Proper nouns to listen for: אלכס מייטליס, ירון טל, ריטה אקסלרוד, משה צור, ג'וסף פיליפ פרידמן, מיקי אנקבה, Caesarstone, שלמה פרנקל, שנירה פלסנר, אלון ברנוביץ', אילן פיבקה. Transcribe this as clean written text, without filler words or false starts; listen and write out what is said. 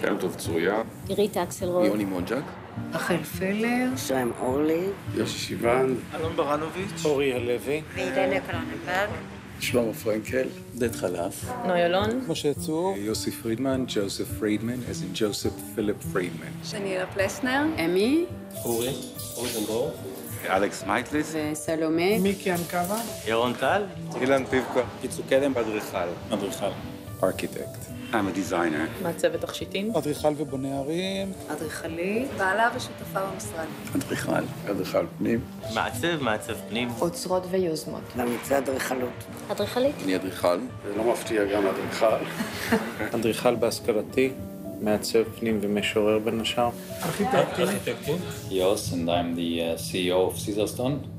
שם טוב צוריה. ריטה אקסלרוד. יוני מונג'ק. אחל פלר. זוהים אורלין. יושי שיוון. אלון ברנוביץ'. הורי לוי. וידלה קרוננברג. שלמה פרנקל. דט חלף. נויולון. משה צור. יוסי פרידמן. ג'וסף פרידמן. אז אין ג'וסף פיליפ פרידמן. שנירה פלסנר. אמי. חורי. חורי דנבור. אלכס מייטליס. וסלומה. מיקי אנקבה. ירון טל. אילן פיבקה. קיצור קדם אדריכל. אדריכל. ארכיטקט. I'm a designer. מעצבת תכשיטים. אדריכל ובונה ערים. אדריכלי. בעלה ושותפה במשרד. אדריכל. אדריכל פנים. מעצב פנים. אוצרות ויוזמות. למצא אדריכלות. אדריכלית. אני אדריכל. זה לא מפתיע, גם אדריכל. אדריכל בהשכלתי. מעצב פנים ומשורר בין השאר. ארכיטקטים. Yes, and I'm the CEO of Caesarstone.